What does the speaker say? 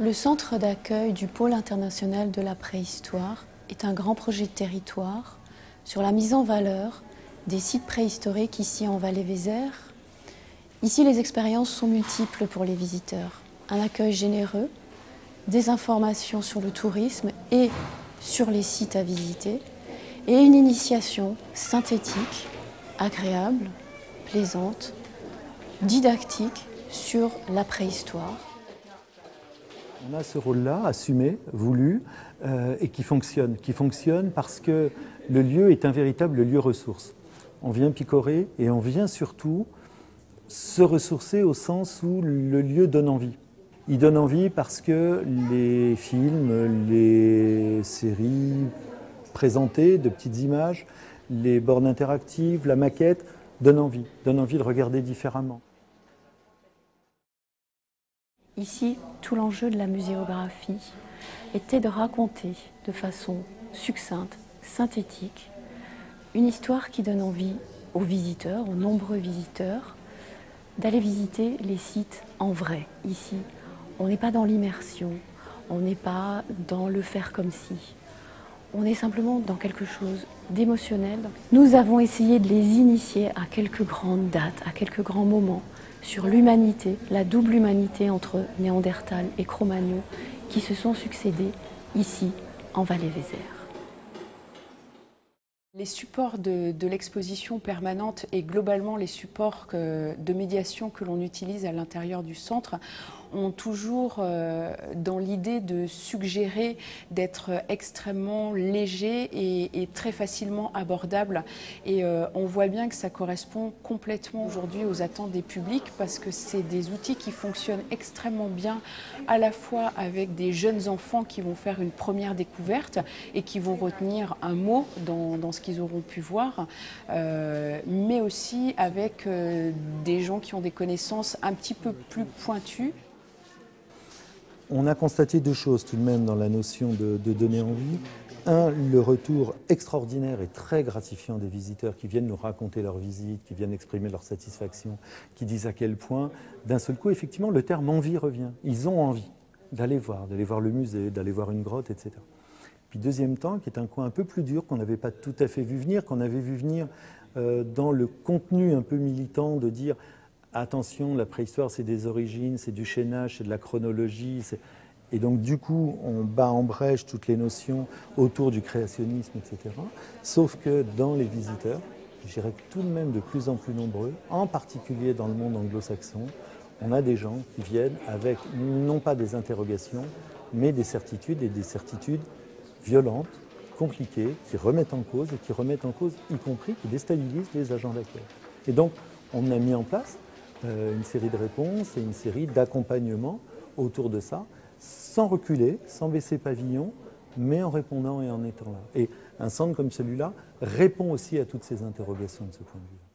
Le centre d'accueil du Pôle international de la Préhistoire est un grand projet de territoire sur la mise en valeur des sites préhistoriques ici en Vallée Vézère. Ici, les expériences sont multiples pour les visiteurs. Un accueil généreux, des informations sur le tourisme et sur les sites à visiter, et une initiation synthétique, agréable, plaisante, didactique sur la préhistoire. On a ce rôle-là, assumé, voulu, et qui fonctionne parce que le lieu est un véritable lieu ressource. On vient picorer et on vient surtout se ressourcer au sens où le lieu donne envie. Il donne envie parce que les films, les séries présentées, de petites images, les bornes interactives, la maquette, donnent envie de regarder différemment. Ici, tout l'enjeu de la muséographie était de raconter de façon succincte, synthétique, une histoire qui donne envie aux visiteurs, aux nombreux visiteurs, d'aller visiter les sites en vrai. Ici, on n'est pas dans l'immersion, on n'est pas dans le faire comme si, on est simplement dans quelque chose d'émotionnel. Nous avons essayé de les initier à quelques grandes dates, à quelques grands moments, sur l'humanité, la double humanité entre Néandertal et Cro-Magnon qui se sont succédés ici, en Vallée Vézère. Les supports de l'exposition permanente et globalement les supports de médiation que l'on utilise à l'intérieur du centre ont toujours dans l'idée de suggérer d'être extrêmement léger et très facilement abordable. Et on voit bien que ça correspond complètement aujourd'hui aux attentes des publics parce que c'est des outils qui fonctionnent extrêmement bien à la fois avec des jeunes enfants qui vont faire une première découverte et qui vont retenir un mot dans ce qu'ils auront pu voir, mais aussi avec des gens qui ont des connaissances un petit peu plus pointues. On a constaté deux choses tout de même dans la notion de donner envie. Un, le retour extraordinaire et très gratifiant des visiteurs qui viennent nous raconter leur visite, qui viennent exprimer leur satisfaction, qui disent à quel point, d'un seul coup, effectivement, le terme envie revient. Ils ont envie d'aller voir le musée, d'aller voir une grotte, etc. Puis deuxième temps, qui est un coin un peu plus dur, qu'on n'avait pas tout à fait vu venir, qu'on avait vu venir dans le contenu un peu militant de dire... Attention, la préhistoire, c'est des origines, c'est du chaînage, c'est de la chronologie. Et donc, du coup, on bat en brèche toutes les notions autour du créationnisme, etc. Sauf que dans les visiteurs, je dirais tout de même de plus en plus nombreux, en particulier dans le monde anglo-saxon, on a des gens qui viennent avec non pas des interrogations, mais des certitudes, et des certitudes violentes, compliquées, qui remettent en cause, et qui remettent en cause, y compris, qui déstabilisent les agents d'accueil. Et donc, on a mis en place une série de réponses et une série d'accompagnements autour de ça, sans reculer, sans baisser pavillon, mais en répondant et en étant là. Et un centre comme celui-là répond aussi à toutes ces interrogations de ce point de vue.